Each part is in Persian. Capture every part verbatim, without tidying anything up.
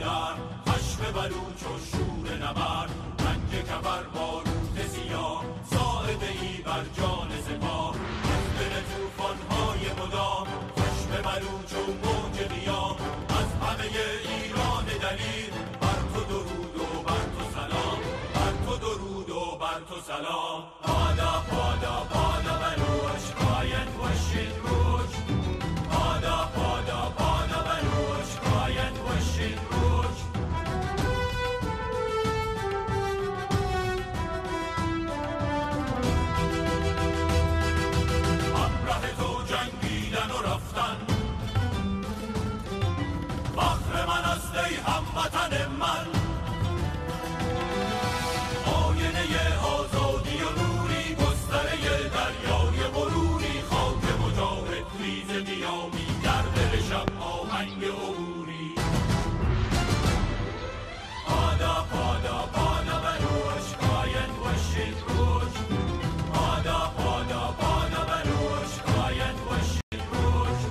دار، خشم بلوچ و شور نبرد، رنگ کبر باروت سیاه، ساعد ای بر جان سپاه، مخبر طوفان‌های مدام، خشم بلوچ و موج قیام، از همه ایران دلیر، بر تو درود و بر تو سلام، بر تو درود و بر تو سلام. بادا بادا بادا بلوچ، باید باشین روش. بادا بادا بادا بلوچ، باید باشین روش. همراه تو جنگیدن و رفتن، فخر من است ای هموطن من، آینه آزادی و نوری، گستره دریای غروری، خاک مجاهد ریز قیامی، در دل شب آهنگ عبوری. بادا بادا بادا بلوچ، باید باشین روش. بادا بادا بادا بلوچ، باید باشین روش.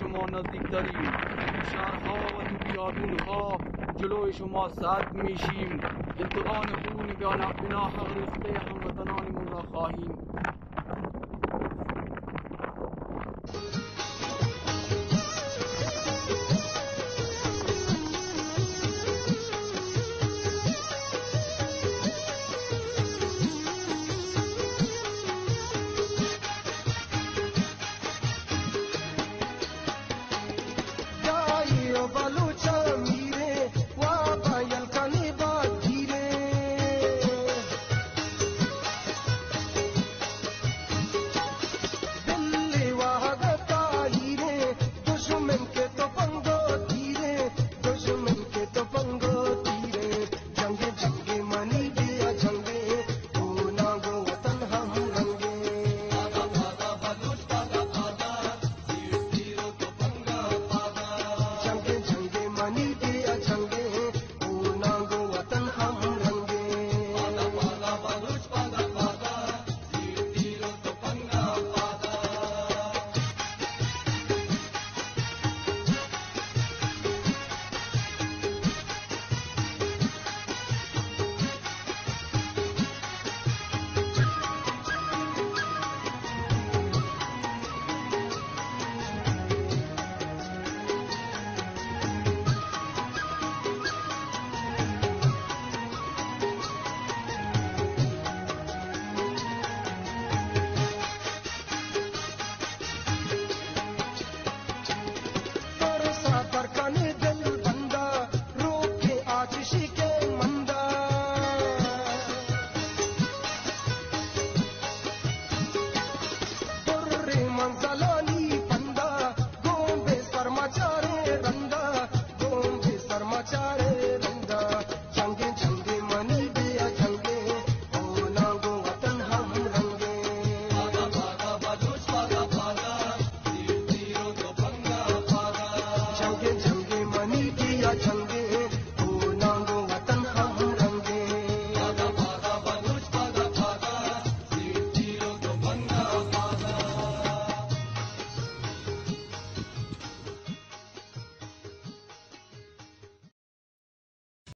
شما نزدیک داریم، شهرها و بیابونها جلوی شما سد میشیم، انتقام خون بناحق ریخته هموطنانمون را خواهیم.